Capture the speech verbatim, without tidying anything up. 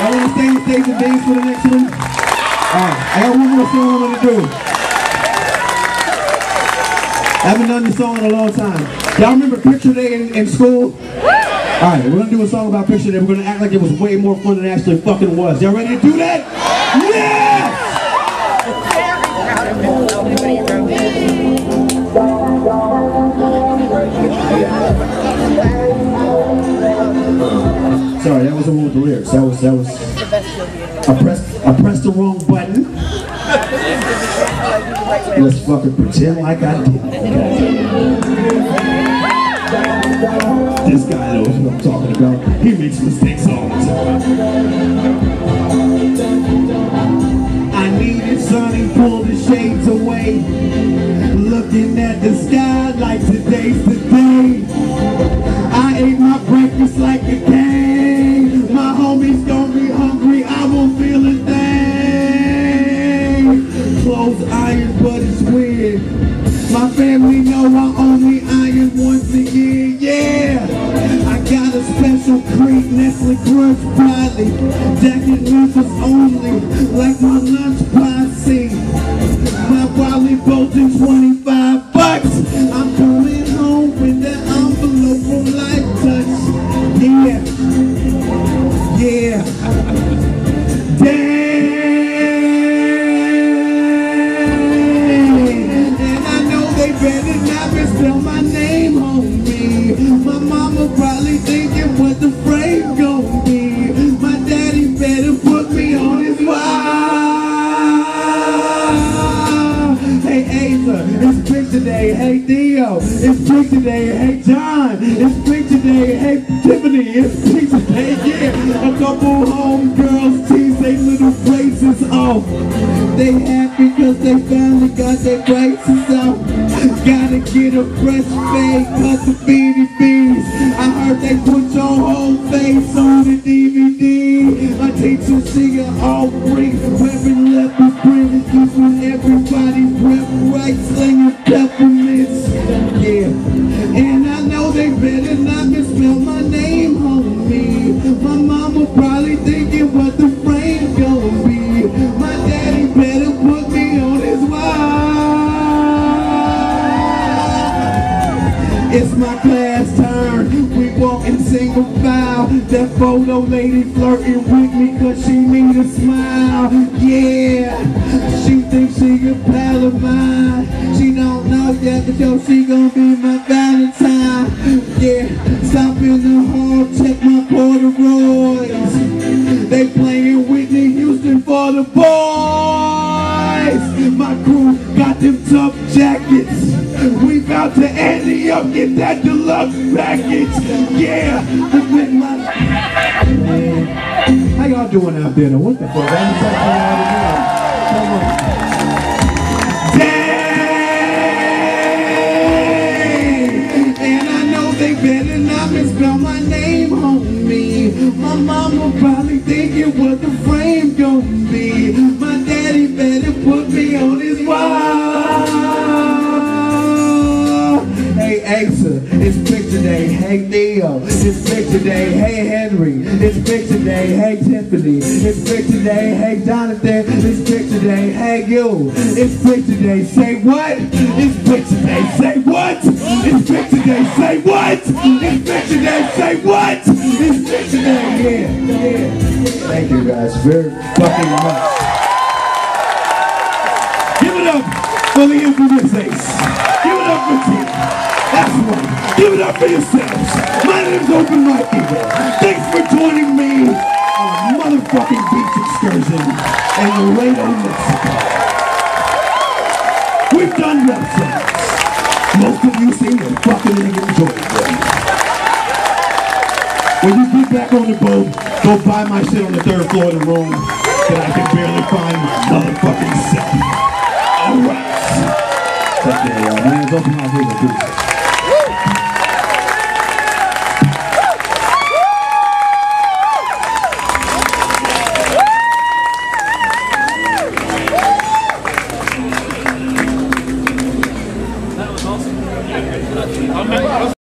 All these things, things and things for the next one. All right, I got one more song I'm gonna do. I haven't done this song in a long time. Y'all remember Picture Day in, in school? All right, we're gonna do a song about Picture Day. We're gonna act like it was way more fun than it actually fucking was. Y'all ready to do that? Yeah! Sorry, that wasn't one with the lyrics. That was that was. I pressed I pressed the wrong button. Let's fucking pretend like I did. This guy knows what I'm talking about. He makes mistakes all the time. I needed sun and pulled the shades away. Looking at the sky like today's the day. I ate my breakfast like a king. My homies gon' be hungry, I won't feel a thing. Clothes iron, but it's weird. My family know I only iron once a year. Special creek, Nestle Crunch proudly, jacket numbers only, like my lunch pie scene. My Wally Bolton twenty-five bucks. I'm coming home with that envelope from Life Touch. Yeah, yeah. Dang. And I know they better not misspell my name, homie. My mama probably thinks what the frame gon' be. My daddy better put me on his wife. Hey Asa, it's big today. Hey Theo, it's big today. Hey John, it's big today. Hey Tiffany, it's big today. Yeah, a couple homegirls tease they little braces off. They happy cause they finally got their braces off. Gotta get a fresh fade cause the beady bees. I heard they put your whole face on the D V D. My teacher, she got all free. Weapon left is bringing juice when everybody's rep right, slinging peppermints. Yeah. And I know they better not misspell my name, homie. My mama probably thinking what the frame gonna be. My daddy better put me on his wife. It's my class time. We walk in single file. That photo lady flirting with me cause she need a smile. Yeah, she thinks she a pal of mine. She don't know yet, but yo, she gon' be my Valentine. Yeah, stop in the hall, check my corduroys. They playing Whitney Houston for the boys. My crew got them tough jackets. We bout to Andy up, get that deluxe package. Yeah, with my... How y'all doing out there? What the fuck? Dang! And I know they better not misspell my name, homie. My mama probably thinking what the frame gon' be. My daddy better put me on his wife. Hey Asa, it's Picture Day. Hey Theo, it's Picture Day. Hey Henry, it's Picture Day. Hey Tiffany, it's Picture Day. Hey Jonathan, it's Picture Day. Hey you, it's Picture Day. Say what? It's Picture Day. Say what? It's Picture Day. Say what? It's Picture Day. Say what? It's Picture Day. Yeah, yeah. Thank you guys very fucking much. Give it up for the infamous Ace. Give it up for Tiffany. That's right. Give it up for yourselves. My name's Open Mike Eagle. Thanks for joining me on a motherfucking beach excursion in Laredo, Mexico. We've done rap songs. Most of you seem to fucking enjoy them. When you get back on the boat, go buy my shit on the third floor of the room that I can barely find my motherfucking self. Alright. Take care, y'all. My name's Open Mike Eagle.